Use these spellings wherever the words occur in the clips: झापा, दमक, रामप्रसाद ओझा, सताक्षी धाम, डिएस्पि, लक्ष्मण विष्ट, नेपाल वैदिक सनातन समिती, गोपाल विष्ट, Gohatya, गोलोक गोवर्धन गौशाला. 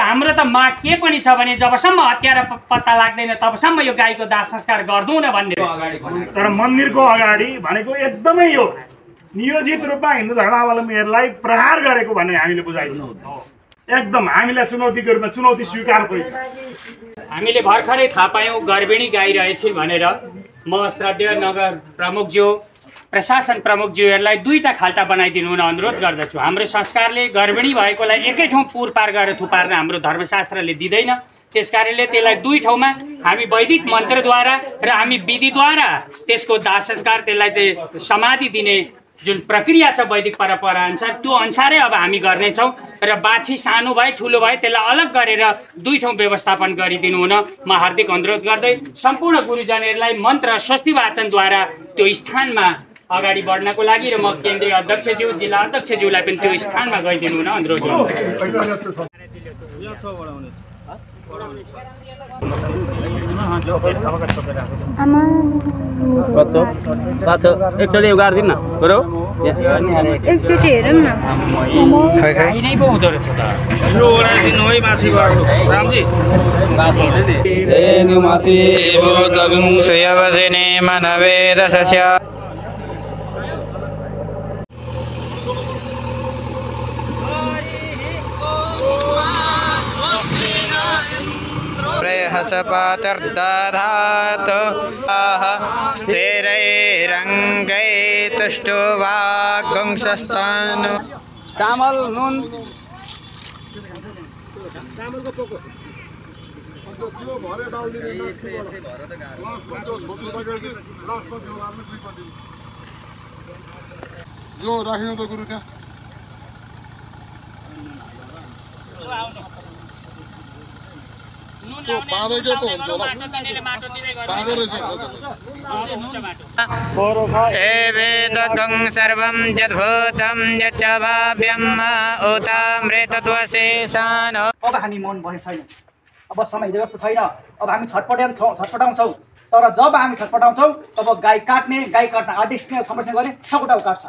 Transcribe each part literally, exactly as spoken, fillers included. हाम्रो त माग के पनि छ भने जबसम्म हत्या र पत्ता लाग्दैन तबसम्म यो गाईको दाह संस्कार गर्दैन भन्ने हो। तर मन्दिरको अगाडि भनेको एकदमै यो नियोजित रूपमा हिन्दू धर्मावलम्बीहरुलाई प्रहार गरेको भन्ने हामीले बुझाइदिनु हो। एकदम हामीलाई चुनौतीको रूपमा चुनौती स्वीकार हुन्छ। हामीले भर्खरै थाहा पायौं गर्भिणी गाई रहेछिन् भनेर। म श्रद्धेय नगर प्रमुखज्यू प्रशासन प्रमुखज्यूहरुलाई दुईटा खाल्टा बनाइदिनु हुन अनुरोध गर्दछु। हाम्रो संस्कारले गर्भिणी भएकोलाई एकै ठाउँ पूर पार गरेर थुपार्न हाम्रो धर्मशास्त्रले दिदैन। त्यसकारणले त्यसलाई दुई ठाउँमा हामी वैदिक मन्त्रद्वारा र हामी विधिद्वारा त्यसको दाह संस्कार त्यसलाई चाहिँ समाधि दिने जुन प्रक्रिया छ वैदिक परम्परा अनुसार त्यो अनुसारै अब हामी गर्ने छौं र बाछी सानो भए ठूलो भए त्यसलाई अलग गरेर दुई ठाउँ व्यवस्थापन गरिदिनु हुन म हार्दिक अनुरोध गर्दै सम्पूर्ण गुरुजनहरुलाई मन्त्र स्वस्ति वाचनद्वारा त्यो स्थानमा अगाडि बढ्नको लागि र म केन्द्रीय अध्यक्षज्यू जिल्ला अध्यक्षज्यूलाई पनि त्यो स्थानमा गइदिनु हुन अनुरोध गर्छु। एकचोटि उगार दिन न बरो एकचोटि हेरौं न खाइ नै पाउँदो रहेछ त यो ओरा दिनु है माथि बाग्लो रामजी रेनु माथि भोदगं सयवसेने मनवे दशस्य पातर्दधातु स्थिरैरङ्गै तुष्टो वागुंसस्तानु चामल नुन चामलको पोको त्यो त्यो भरे डाल्दिनु नस्ति भरे त गाह्रो त्यो छोटो सकेर लास्टको वारमा दुई पटि यो राखिनु त गुरु त्यहाँ आउनु ए वेदकं सर्वं यद्भूतं यच्च भाव्यं उतामृतत्वशेषान्। अब हामी मौन बने छैनौं। अब समय हिजो जस्तो छैन। अब हामी छटपटाउँ छटपटाउँछौं तर जब हामी छटपटाउँछौं तब गाई काट्ने गाई काट्न आदेश दिने संरक्षण गर्ने सबैटाउ काट्छ।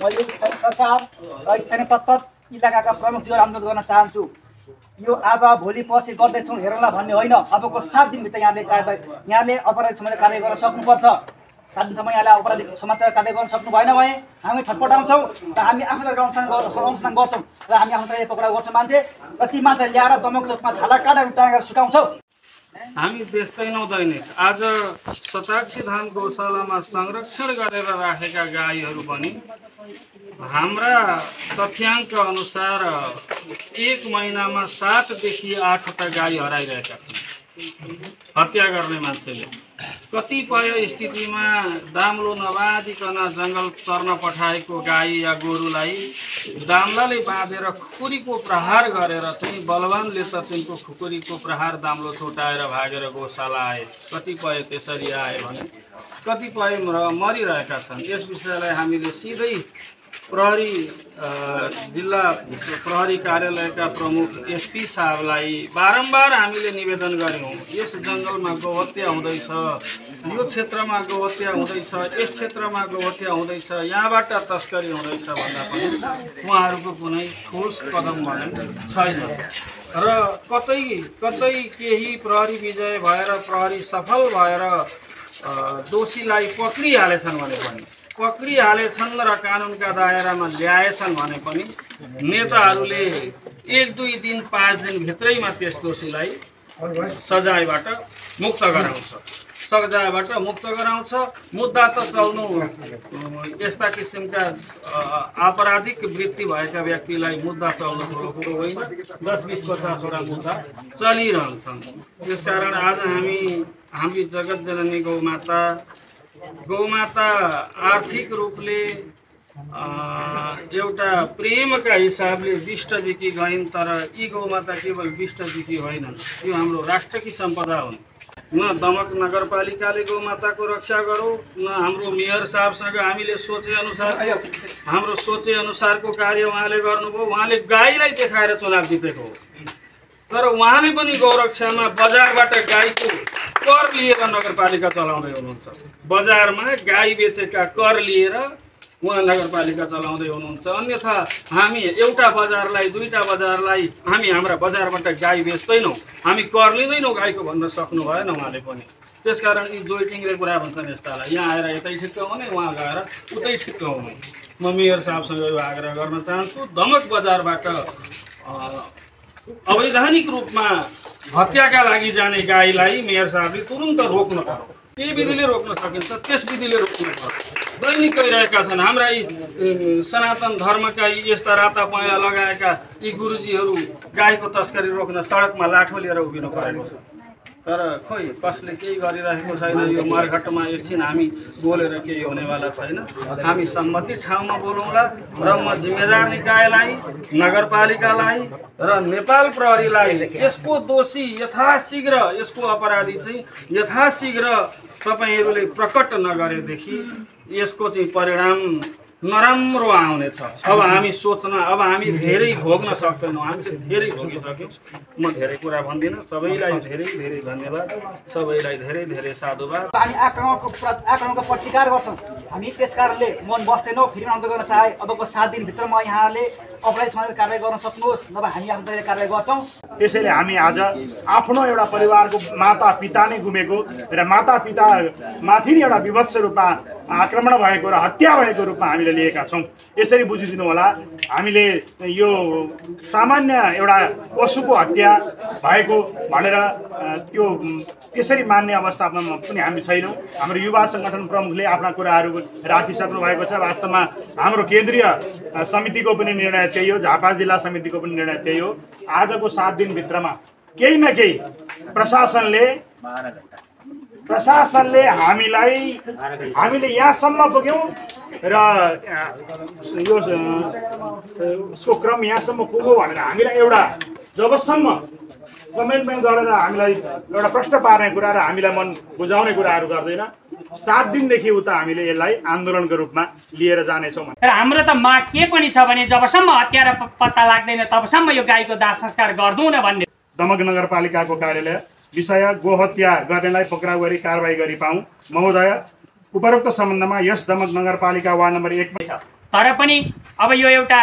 मैले सरकार र स्थानीय तत्काल इलाकाका प्रमुखज्यूलाई अनुरोध गर्न चाहन्छु यो आज भोलि पछि गर्दैछौं हेरौँला भन्ने होइन। अबको सात दिनभित्र यहाँले कार्य यहाँले अपराधिक समाज कार्य गर्न सक्नुपर्छ। सात दिनसम्म यहाँले अपराधिक समाज कार्य गर्न सक्नु भएन भने हामी छटपटाउँछौं र हामी आफूले अनुसन्धान गर्छौं र हामी आफूले पक्राउ गर्छौं मान्छे र ती मान्छे ल्याएर दमक चोकमा छाला काटेर टाँगेर सुकाउँछौं। हामी देख्दैनौं दैनिक आज सताक्षी धाम गौशालामा संरक्षण गरेर राखेका गाईहरू पनि हाम्रा तथ्याङ्क अनुसार एक महिनामा सात देखि आठवटा गाई हराइरहेका छन् हत्या गर्ने मान्छेले। कतिपय स्थितिमा दाम्लो नबाँधिकन जंगल चर्न पठाएको गाई या गोरुलाई दाम्लाले बाँधेर खुकुरीको प्रहार गरेर चाहिँ बलवानले त तिनको खुकुरीको प्रहार दाम्लो छुटाएर भागेर गौशाला आए कतिपय त्यसरी आए भने कतिपय मरिरहेका छन्। यस विषयलाई हामीले सिधै प्रहरी जिल्ला प्रहरी कार्यालयका प्रमुख एसपी साहबलाई बारम्बार हामीले निवेदन गर्यौं। यस जंगलमा गौहत्या हुँदैछ, यो क्षेत्रमा गौहत्या हुँदैछ, यस क्षेत्रमा गौहत्या हुँदैछ, यहाँबाट तस्करी हुँदैछ भन्दा पनि उहाँहरूको कुनै ठोस कदम भने छैन र कतै कतै केही प्रहरी विजय भएर प्रहरी सफल भएर दोषीलाई पक्रिहालेछन् भने पनि पक्रिहालेछन् र कानुनका दायरामा ल्याएछन् भने पनि नेताहरूले एक दुई दिन पाँच दिनभित्रैमा त्यस दोषीलाई सजायबाट मुक्त गराउँछ सजायबाट मुक्त गराउँछ मुद्दा त चल्नु यस्ता किसिमका आपराधिक वृत्ति भएका व्यक्तिलाई मुद्दा चल्नु ठुलो कुरो होइन। दस बीस पचासवटा मुद्दा चलिरहन्छन्। त्यसकारण आज हामी हामी जगत जननी गौमाता गौमाता आर्थिक रूपले एउटा प्रेमका हिसाबले विष्टदेखि गइन् तर यी गौमाता केवल विष्टदेखि होइनन्, यो हाम्रो राष्ट्रकी सम्पदा हुन्। न दमक नगरपालिकाले गौमाताको रक्षा गरौँ न हाम्रो मेयर साहबसँग हामीले सोचेअनुसार हाम्रो सोचेअनुसारको कार्य उहाँले गर्नुभयो। उहाँले गाईलाई देखाएर चुनाव जितेको हो तर उहाँले पनि गौरक्षामा बजारबाट गाईको कर लिएर नगरपालिका चलाउँदै हुनुहुन्छ। बजारमा गाई बेचेका कर लिएर उहाँ नगरपालिका चलाउँदै हुनुहुन्छ। अन्यथा हामी एउटा बजारलाई दुईटा बजारलाई हामी हाम्रा बजारबाट गाई बेच्दैनौं, हामी कर लिदैनौं गाईको भन्न सक्नु भएन उहाँले पनि। त्यसकारण यी जोइटिङले कुरा भन्छन् यस्तालाई, यहाँ आएर यतै ठिक्क हुने वहाँ गएर उतै ठिक्क हुने। म मेयर साहबसँग यो आग्रह गर्न चाहन्छु, दमक बजारबाट अवैधानिक रूपमा हत्याका लागि जाने गाईलाई मेयर साहबले तुरुन्त रोक्न पर्यो। त्यो विधिले रोक्न सकिन्छ, त्यस विधिले रोक्न पर्यो। दैनिक गइरहेका छन् हाम्रा यी सनातन धर्मका यी यस्ता राता पैया लगाएका यी गुरुजीहरू गाईको तस्करी रोक्न सडकमा लाठो लिएर उभिनु परेको छ। तर खोइ कसले केही गरिरहेको छैन। यो मरघटमा एकछिन हामी बोलेर केही हुनेवाला छैन। हामी सम्मति ठाउँमा बोलौँला र म जिम्मेदार निकायलाई, नगरपालिकालाई र नेपाल प्रहरीलाई यसको दोषी यथाशीघ्र, यसको अपराधी चाहिँ यथाशीघ्र तपाईहरुले प्रकट नगरेदेखि यसको चाहिँ परिणाम नराम्रो आउनेछ। अब हामी सोच्न, अब हामी धेरै भोग्न सक्दैनौं। हामी धेरै भोगिसक्यौं। म धेरै कुरा भन्दिन। सबैलाई धेरै धेरै धन्यवाद, सबैलाई धेरै धेरै साधुवाद। हामी आक्रमणको आक्रमणको प्रतिकार गर्छौं। हामी त्यसकारणले मन बस्दैनौं। फेरि आउँदै गर्न चाहे अबको सात दिन भित्रमा यहाँले अपराध समाधान कार्य गर्न सक्नुहोस्, नभए हामी आफैले कार्य गर्छौं। त्यसैले हामी आज आफ्नो एउटा परिवारको माता पिता नै गुमेको र माता पिता माथि नै एउटा विभत्स रूपमा आक्रमण भएको र हत्या भएको रूपमा हामीले लिएका छौं। यसरी बुझिदिनु होला, हामीले यो सामान्य एउटा पशुको हत्या भएको भनेर त्यो त्यसरी मान्ने अवस्थामा पनि हामी छैनौं। हाम्रो युवा संगठन प्रमुखले आफ्ना कुराहरू राखिसक्नु भएको छ। वास्तवमा हाम्रो केन्द्रीय समितिको पनि निर्णय त्यही हो, झापा जिल्ला समितिको पनि निर्णय त्यही हो। आजको सात दिन भित्रमा केही न केही प्रशासनले प्रशासनले हामीलाई हामीले यहाँसम्म पुग्यौं र यो उसको क्रम यहाँसम्म पुग्यो भनेर हामीलाई एउटा जबसम्म कमेन्टमा गरेर हामीलाई एउटा प्रश्न पार्ने कुरा र हामीलाई मन बुझाउने कुराहरू गर्दैन। सात दिनदेखि उता हामीले यसलाई आन्दोलनको रूपमा लिएर जानेछौँ। र हाम्रो त माग के पनि छ भने जबसम्म हत्या र पत्ता लाग्दैन तबसम्म यो गाईको दाह संस्कार गर्दैनौँ भन्ने। दमक नगरपालिकाको कार्यालय विषय गोहत्या गर्नेलाई पक्राउ गरी कारबाही गरी पाऊँ। महोदय, उपरोक्त सम्बन्धमा यस दमक नगरपालिका वार्ड नम्बर एकमै छ। तर पनि अब यो एउटा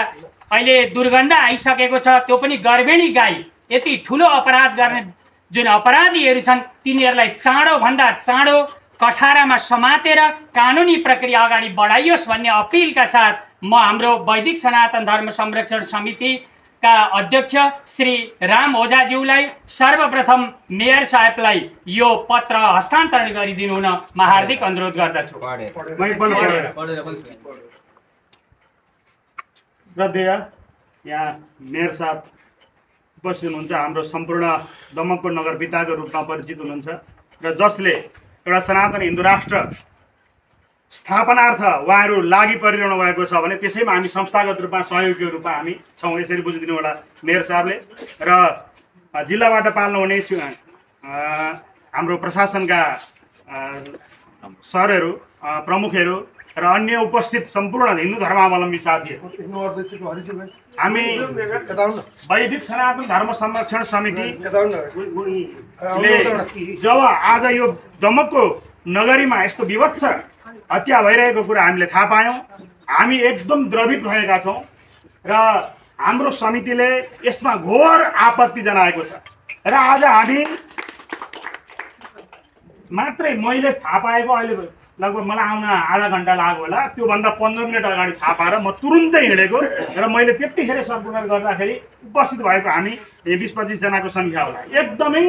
अहिले दुर्गन्ध आइसकेको छ, त्यो पनि गर्भेणी गाई। यति ठुलो अपराध गर्ने जुन अपराधीहरू छन् तिनीहरूलाई चाँडोभन्दा चाँडो कठारामा समातेर कानुनी प्रक्रिया अगाडि बढाइयोस् भन्ने अपिलका साथ म हाम्रो वैदिक सनातन धर्म संरक्षण समितिका अध्यक्ष श्री राम ओझाज्यूलाई सर्वप्रथम मेयर साहेबलाई यो पत्र हस्तान्तरण गरिदिनु हुन म हार्दिक अनुरोध गर्दछु। श्रद्धेय यहाँ मेयर साहब उपस्थित हुनुहुन्छ, हाम्रो सम्पूर्ण दमकको नगर पिताको रूपमा परिचित हुनुहुन्छ र जसले एउटा सनातन हिन्दू राष्ट्र स्थापनार्थ उहाँहरू लागि परिरहनु भएको छ भने त्यसैमा हामी संस्थागत रूपमा सहयोगी रूपमा हामी छौँ। यसरी बुझिदिनु होला मेयर साहबले। र जिल्लाबाट पाल्नुहुने हाम्रो प्रशासनका सरहरू, प्रमुखहरू र अन्य उपस्थित सम्पूर्ण हिन्दू धर्मावलम्बी साथीहरू, हामी वैदिक सनातन धर्म संरक्षण समिति जब आज यो दमकको नगरीमा यस्तो विभत्स हत्या भइरहेको कुरा हामीले थाहा पायौँ, हामी एकदम द्रवित भएका छौँ र हाम्रो समितिले यसमा घोर आपत्ति जनाएको छ। र आज हामी मात्रै मैले थाहा पाएको, अहिले लगभग मलाई आउन आधा घण्टा लाग्यो होला, त्योभन्दा पन्ध्र मिनट अगाडि थाहा पाएर म तुरुन्तै हिँडेको र मैले त्यतिखेर सर्कुलर गर्दाखेरि उपस्थित भएको हामी बिस पच्चीस जनाको सङ्ख्या होला। एकदमै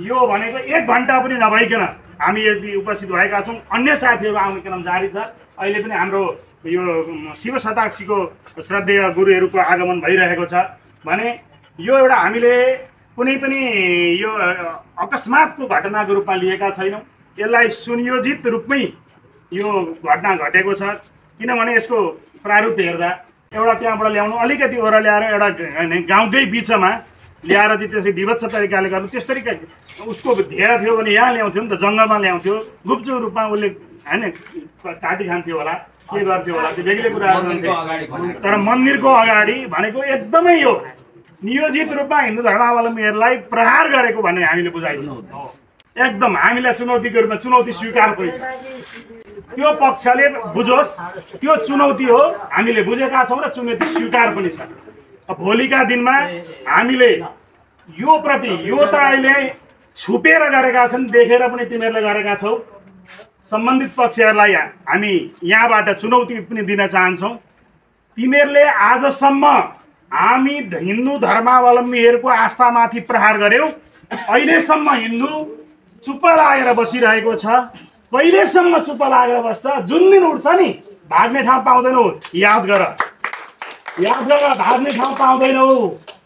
यो भनेको एक घण्टा पनि नभइकन हामी यदि उपस्थित भएका छौँ। अन्य साथीहरू आउने क्रम जारी छ। अहिले पनि हाम्रो यो शिव शताक्षीको श्रद्धेय गुरुहरूको आगमन भइरहेको छ भने यो एउटा हामीले कुनै पनि यो अकस्मातको घटनाको रूपमा लिएका छैनौँ। यसलाई सुनियोजित रूपमै यो घटना घटेको छ, किनभने यसको प्रारूप हेर्दा एउटा त्यहाँबाट ल्याउनु, अलिकति ओर ल्याएर एउटा गाउँकै बिचमा ल्याएर चाहिँ त्यसरी विभत्स तरिकाले गर्नु, त्यसरी उसको ध्येय थियो भने यहाँ ल्याउँथ्यो नि त, जङ्गलमा ल्याउँथ्यो, गुप्चो रूपमा उसले होइन काटी खान्थ्यो होला, के गर्थ्यो होला, त्यो बेग्लै कुरा गर्नुहुन्थ्यो। तर मन्दिरको अगाडि भनेको एकदमै यो नियोजित रूपमा हिन्दू धर्मावलम्बीहरूलाई प्रहार गरेको भन्ने हामीले बुझाइदिनु एकदम हामीलाई चुनौतीको रूपमा चुनौती स्वीकार गरिन्छ। त्यो पक्षले बुझोस् त्यो चुनौती हो। हामीले बुझेका छौं र चुनौती स्वीकार पनि छ। भोलिका दिनमा हामीले यो प्रति यो त अहिले छुपेर गरेका छन्, देखेर पनि तिमीहरुले गरेका छौ। सम्बन्धित पक्षहरुलाई हामी यहाँबाट चुनौती पनि दिन चाहन्छौं। तिमीहरुले आजसम्म हामी हिन्दू धर्मावलम्बीहरुको आस्थामाथि प्रहार गर्यौ, अहिलेसम्म हिन्दू चुप लागेर बसिरहेको छ। कहिलेसम्म चुप लागेर बस्छ? जुन दिन उठ्छ नि भाग्ने ठाउँ पाउँदैनौ, याद गर, याद गर, भाग्ने ठाउँ पाउँदैनौ।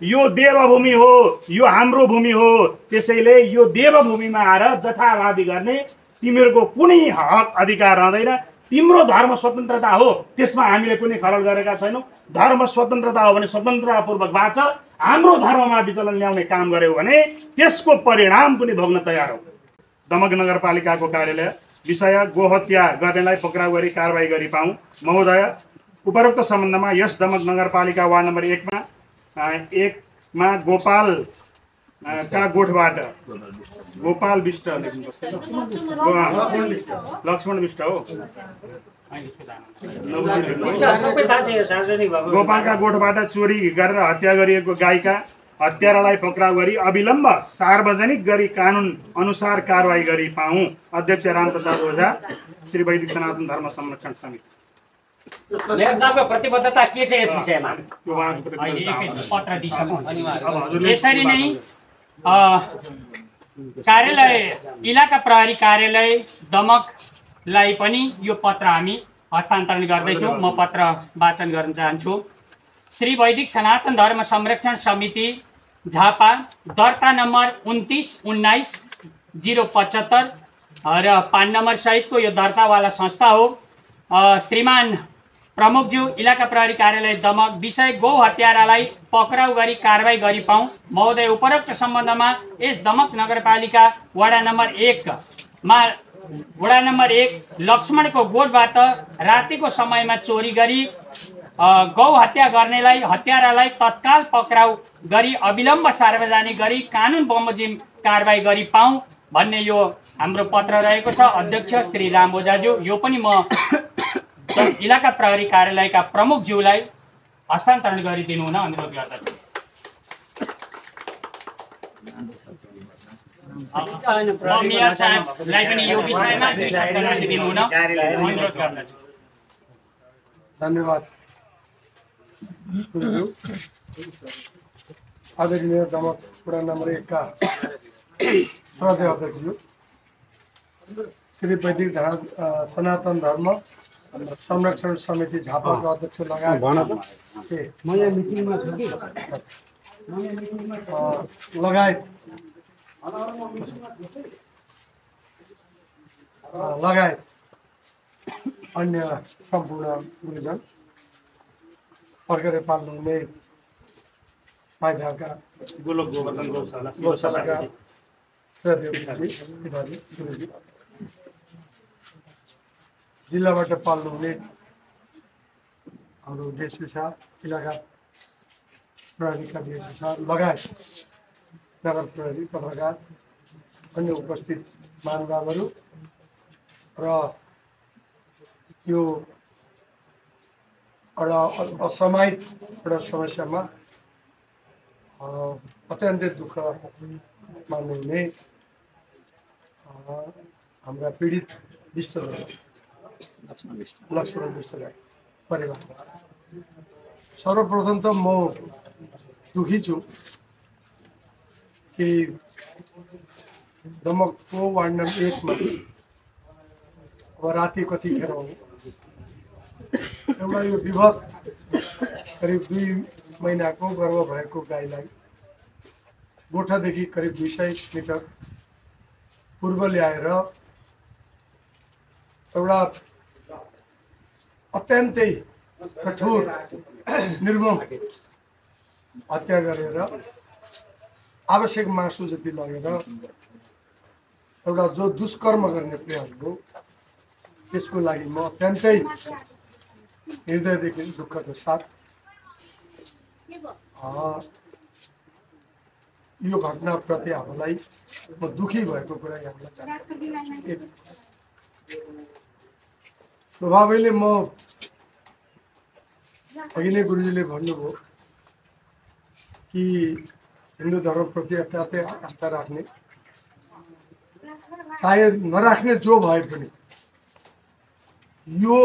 यो देवभूमि हो, यो हाम्रो भूमि हो, त्यसैले यो देवभूमिमा आएर जथाभावी गर्ने तिमीहरुको कुनै हक अधिकार रहदैन। तिम्रो धर्म स्वतन्त्रता हो, त्यसमा हामीले कुनै खलल गरेका छैनौ। धर्म स्वतन्त्रता हो भने स्वतन्त्रतापूर्वक बाँच। हाम्रो धर्ममा विचलन ल्याउने काम गर्यौ भने त्यसको परिणाम पनि भोग्न तयार हो। दमक नगरपालिकाको कार्यालय विषय गोहत्या गर्नेलाई पक्राउ गरी कारबाही गरी पाऊ। महोदय, उपरोक्त सम्बन्धमा यस दमक नगरपालिका वार्ड नम्बर एक मा एक मा गोपाल का गोठबाट गोपाल विष्ट लक्ष्मण विष्ट हो, गोपाल का गोठबाट चोरी गरेर हत्या गरिएको गाईका हत्यारालाई पक्राउ गरी अविलम्ब सार्वजनिक गरी कानून अनुसार कारवाही गरी पाऊँ। अध्यक्ष रामप्रसाद ओझा, श्री वैदिक सनातन धर्म संरक्षण समिति। मेयर साहब को प्रतिबद्धता के छ यस विषयमा? पत्र दिशामा यसरी नै कार्यालय इलाका प्रहरी कार्यालय दमकलाई पनि यो पत्र हामी हस्तान्तरण गर्दै छौं। म पत्र वाचन गर्न चाहन्छु। श्री वैदिक सनातन धर्म संरक्षण समिति झापा, दर्ता नम्बर उन्तीस उन्नाइस शून्य पचहत्तर र पान नम्बर सहितको यो दर्तावाला संस्था हो। श्रीमान प्रमुखज्यू, इलाका प्रहरी कार्यालय दमक, विषय गौ हत्यारालाई पक्राउ गरी कारबाही गरी पाऊँ। महोदय, उपरोक्त सम्बन्धमा यस दमक नगरपालिका वडा नम्बर एक मा वडा नम्बर एक लक्ष्मण को गोठबाट राति को समय में चोरी गरी गौ हत्या गर्नेलाई हत्यारालाई तत्काल पक्राउ गरी अविलम्ब सार्वजनिक गरी कानून बमोजिम कारबाही गरी पाऊँ भन्ने यो हाम्रो पत्र रहेको छ। अध्यक्ष श्री राम ओझाज्यू, यो पनि म इलाका प्रहरी कार्यालय का प्रमुख ज्यूलाई हस्तांतरण गरिदिनु हुन अनुरोध गर्दछु। मेयर साहबलाई पनि यो विषयमा जानकारी दिनु हुन अनुरोध गर्दछु। धन्यवाद। आदरणीय दमक वडा नम्बर एक का श्रद्धेय अध्यक्ष श्री वैदिक सनातन धर्म संरक्षण समिति झापा का अध्यक्ष लगायत लगायत लगायत अन्य सम्पूर्ण गुरुजन फर्करे पाल्ने पाइजाका गोलोक गोवर्धन गौशाला गौशालाका श्रद्धेय जिल्लाबाट पाल्नु हुने हाम्रो देशले साथ इलाका प्रहरीका देशले साथ लगायत नगर प्रहरी पत्रकार अन्य उपस्थित महानुभावहरू र यो एउटा असामायिक एउटा समस्यामा अत्यन्तै दुःख मान्नु हुने हाम्रा पीडित विष्टहरू लक्ष्मण विष्ट परिवार। सर्वप्रथम तो म दुखी छु कि दमक को वार्ड नंबर एक में अब राति कतिखेर हो एउटा यो विभत्स करीब दुई महीना को गर्भ भएको गाईलाई गोठादेखि करीब दुई सौ मीटर पूर्व ल्याएर एउटा अत्यन्तै कठोर निर्मम हत्या गरेर आवश्यक मासु जति लगेर एउटा जो दुष्कर्म गर्ने प्रयास हो त्यसको लागि म अत्यन्तै हृदयदेखि दुःखको साथ यो घटनाप्रति हामीलाई म दुखी भएको कुरा यहाँलाई स्वभावले म अघि नै गुरुजीले भन्नुभयो कि हिन्दू धर्मप्रति अत्यन्तै आस्था राख्ने चाहे नराख्ने जो भए पनि यो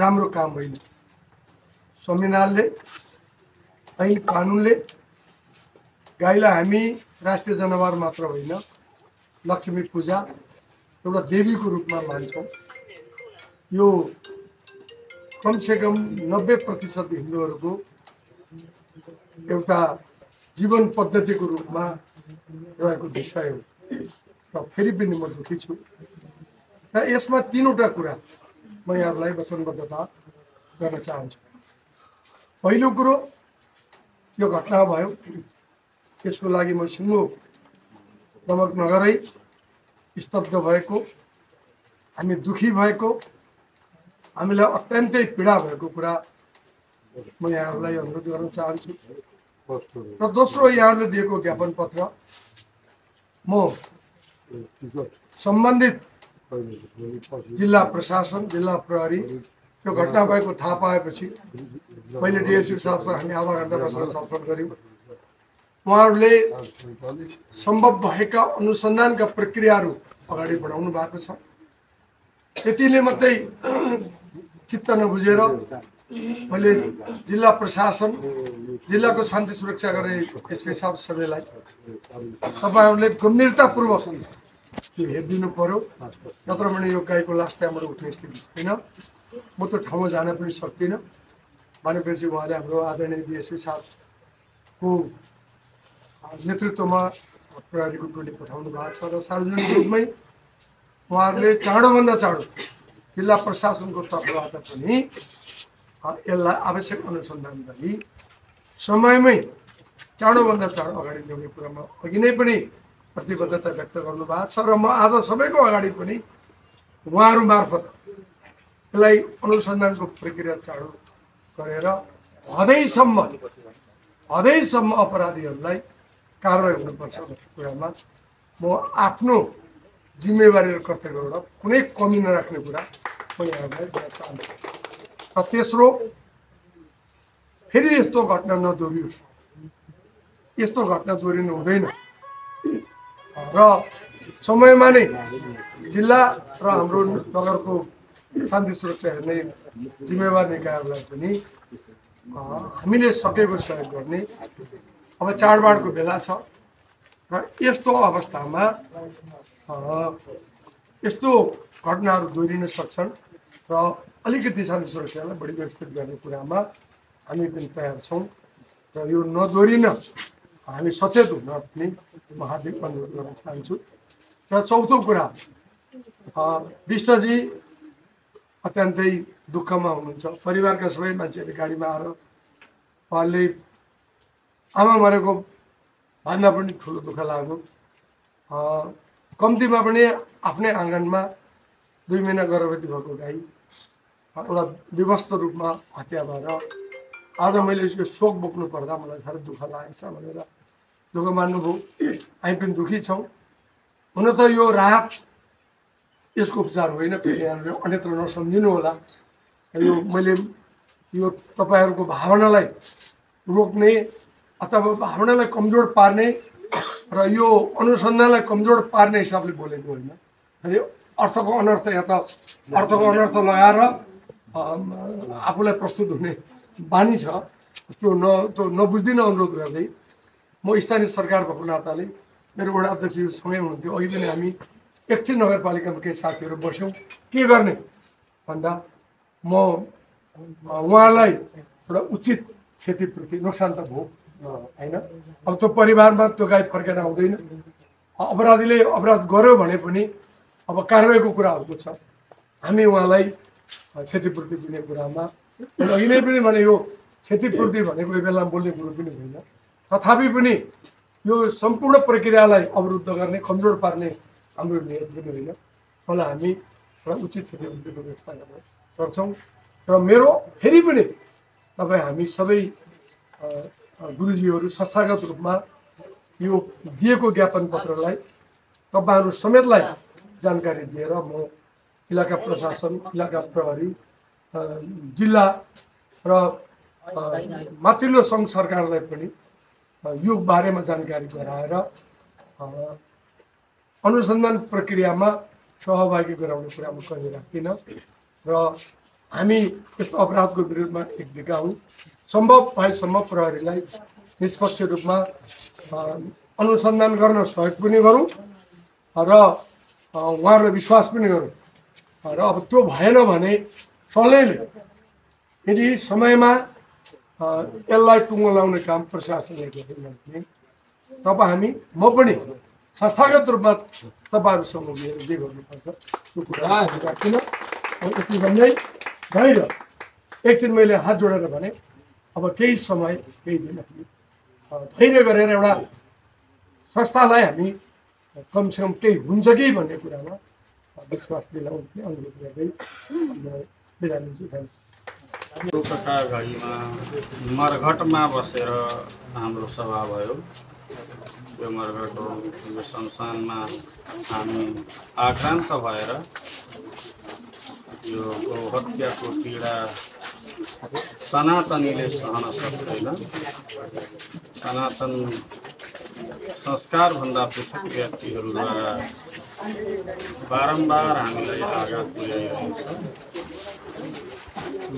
राम्रो काम होइन। संविधानले ऐन कानूनले गाईलाई हामी राष्ट्रिय जनावर मात्र होइन, लक्ष्मी पूजा एउटा देवीको रूपमा मान्छौं। यो कम से कम नब्बे प्रतिशत हिन्दूहरूको एउटा जीवन पद्धतिको रूपमा रहेको विषय हो र फेरि पनि म दुखी छु। र यसमा तीनवटा कुरा म यहाँलाई वचनबद्धता गर्न चाहन्छु। पहिलो कुरो यो घटना भयो, यसको लागि म सिङ्गो दमक नगरै स्तब्ध भएको, हामी दुखी भएको, हामीलाई अत्यन्तै पीडा भएको कुरा म यहाँहरूलाई अनुरोध गर्न चाहन्छु। र दोस्रो, यहाँले दिएको ज्ञापन पत्र म सम्बन्धित जिल्ला प्रशासन, जिल्ला प्रहरी त्यो घटना भएको थाहा पाएपछि मैले डिएसपी साहबसँग हामी आधा घण्टा बसेर छलफल गऱ्यौँ। उहाँहरूले सम्भव भएका अनुसन्धानका प्रक्रियाहरू अगाडि बढाउनु भएको छ। त्यतिले मात्रै चित्त नबुझेर मैले जिल्ला प्रशासन, जिल्लाको शान्ति सुरक्षा गर्ने एसपी साहब सबैलाई तपाईहरुले गम्भीरतापूर्वक हेरिदिनु पर्यो, नत्र भने यो गाईको लास त्यहाँबाट उठ्ने स्थिति छैन। म त ठाउँमा जान पनि सक्दिनँ भनेपछि उहाँले हाम्रो आदरणीय डिएसपी साहबको नेतृत्वमा प्रहरीको टोली पठाउनु भएको छ। र सार्वजनिक रूपमै उहाँहरूले चाँडोभन्दा चाँडो जिल्ला प्रशासनको तर्फबाट पनि यसलाई आवश्यक अनुसन्धान गरी समयमै चाँडोभन्दा चाँडो अगाडि ल्याउने कुरामा अघि नै पनि प्रतिबद्धता व्यक्त गर्नुभएको छ। र म आज सबैको अगाडि पनि उहाँहरू मार्फत यसलाई अनुसन्धानको प्रक्रिया चाँडो गरेर हदैसम्म हदैसम्म अपराधीहरूलाई कारबाही हुनुपर्छ भन्ने कुरामा म आफ्नो जिम्मेवारी र कर्तव्यबाट कुनै कमी नराख्ने कुरा म यहाँलाई भन्न चाहन्छु। र तेस्रो, फेरि यस्तो घटना नदोहोरियोस्, यस्तो घटना दोहोरिनु हुँदैन र समयमा नै जिल्ला र हाम्रो नगरको शान्ति सुरक्षा हेर्ने जिम्मेवार निकायहरूलाई पनि हामीले सकेको सहयोग गर्ने अब चाडबाडको बेला छ। र यस्तो अवस्थामा यस्तो घटनाहरू दोहोरिन सक्छन् र अलिकति शान्ति सुरक्षालाई बढी व्यवस्थित गर्ने कुरामा हामी पनि तयार छौँ। र यो नदोहोरिन हामी सचेत हुन पनि म हार्दिक अनुरोध गर्न चाहन्छु। र चौथो कुरा, विष्टजी अत्यन्तै दुःखमा हुनुहुन्छ। परिवारका सबै मान्छेहरूले गाडीमा आएर उहाँले आमा मरेको भन्दा पनि ठुलो दुःख लाग्यो। कम्तीमा पनि आफ्नै आँगनमा दुई महिना गर्भवती भएको गाई एउटा विवस्त रूपमा हत्या भएर आज मैले यो शोक बोक्नु पर्दा मलाई साह्रै दुःख लागेछ भनेर दुःख मान्नुभयो। हामी पनि दुःखी छौँ। हुन त यो राहत यसको उपचार होइन, यहाँले अन्यत्र नसम्झिनु होला। यो मैले यो तपाईहरूको भावनालाई रोक्ने अथवा भावनालाई कमजोर पार्ने र यो अनुसन्धानलाई कमजोर पार्ने हिसाबले बोलेको होइन। अनि अर्थको अनर्थ या त अर्थको अनर्थ लगाएर आफूलाई प्रस्तुत हुने बानी छ, त्यो न त्यो नबुझ्दिन अनुरोध गर्दै म स्थानीय सरकार भएको नाताले मेरो वडा अध्यक्ष यो सँगै हुनुहुन्थ्यो। अघि पनि हामी एकछिन नगरपालिकामा केही साथीहरू बस्यौँ, के गर्ने भन्दा म उहाँलाई एउटा उचित क्षतिपूर्ति, नोक्सान त भयो हैन, अब त्यो परिवारमा त्यो गाई फर्केर आउँदैन, अपराधीले अपराध गर्यो भने पनि अब कारबाहीको कुराहरूको छ। हामी उहाँलाई क्षतिपूर्ति दिने कुरामा अघि नै पनि भने यो क्षतिपूर्ति भनेको यो बेलामा बोल्ने कुरो पनि होइन। तथापि पनि यो सम्पूर्ण प्रक्रियालाई अवरुद्ध गर्ने, कमजोर पार्ने हाम्रो नियत पनि होइन। मलाई हामी एउटा उचित क्षतिपूर्तिको व्यवस्था गर्न गर्छौँ। र मेरो फेरि पनि तपाईँ हामी सबै गुरुजीहरू संस्थागत रूपमा यो दिएको ज्ञापन पत्रलाई तपाईँहरू समेतलाई जानकारी दिएर म इलाका प्रशासन, इलाका प्रभारी, जिल्ला र मातृलो संघ सरकारलाई पनि यो बारेमा जानकारी गराएर अनुसन्धान प्रक्रियामा सहभागी गराउने कुरा म गरिराख्दिन र हामी यस्तो अपराधको विरुद्धमा एकजुट हौं। सम्भव भएसम्म प्रहरीलाई निष्पक्ष रूपमा अनुसन्धान गर्न सहयोग पनि गरौं र उहाँहरुले विश्वास पनि गरौं र अब त्यो भएन भने सलैले यदि समयमा यसलाई टुङ्गो लाउने काम प्रशासनले गर्दैन भने तब हामी म पनि संस्थागत रूपमा तपाईहरुसँग मेरो जे गर्नुपर्छ त्यो कुरा राख्दिन। यति भन्दै गएर एकछिन मैले हात जोडेर भने अब केही समय केही दिन धैर्य गरेर एउटा संस्थालाई हामी कमसे कम केही हुन्छ कि भन्ने कुरामा विश्वास दिलाउने अनुरोध गर्दै बिदा लिन्छु। एउटा घडीमा मरघटमा बसेर हाम्रो सभा भयो। यो मरघट संस्थानमा हामी आक्रान्त भएर यो हत्याको पीडा सनातनीले सहन सक्दैन। सनातन संस्कार भन्दा पृथक व्यक्तिहरूद्वारा बारम्बार हामीलाई आघात पुर्याइरहेछ।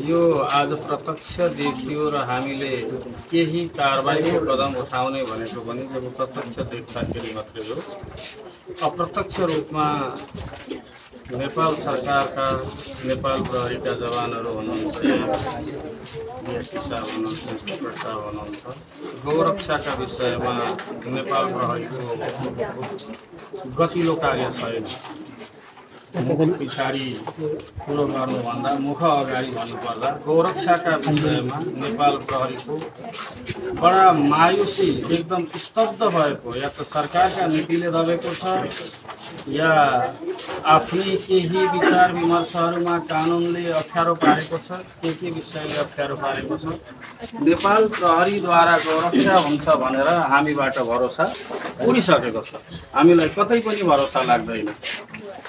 यो आज प्रत्यक्ष देखियो र हामीले केही कारबाहीको कदम उठाउने भनेको पनि जब प्रत्यक्ष देख्दाखेरि मात्रै हो। अप्रत्यक्ष रूपमा नेपाल सरकारका नेपाल प्रहरीका जवानहरू हुनुहुन्छ, एसपी साहब हुनुहुन्छ, इन्सपेक्टर साहब हुनुहुन्छ। गौरक्षाका विषयमा नेपाल प्रहरीको गतिलो कार्य छैन। मुख पछाडी कुरो गर्नुभन्दा मुख अगाडि भन्नुपर्दा गौरक्षाका विषयमा नेपाल प्रहरीको बडा मायुसी एकदम स्तब्ध भएको, या त सरकारका नीतिले दबेको छ या आफ्नै केही विचार विमर्शहरूमा कानुनले अप्ठ्यारो पारेको छ, के के विषयले अप्ठ्यारो पारेको छ। नेपाल प्रहरीद्वारा गौरक्षा हुन्छ भनेर हामीबाट भरोसा उडिसकेको छ, हामीलाई कतै पनि भरोसा लाग्दैन।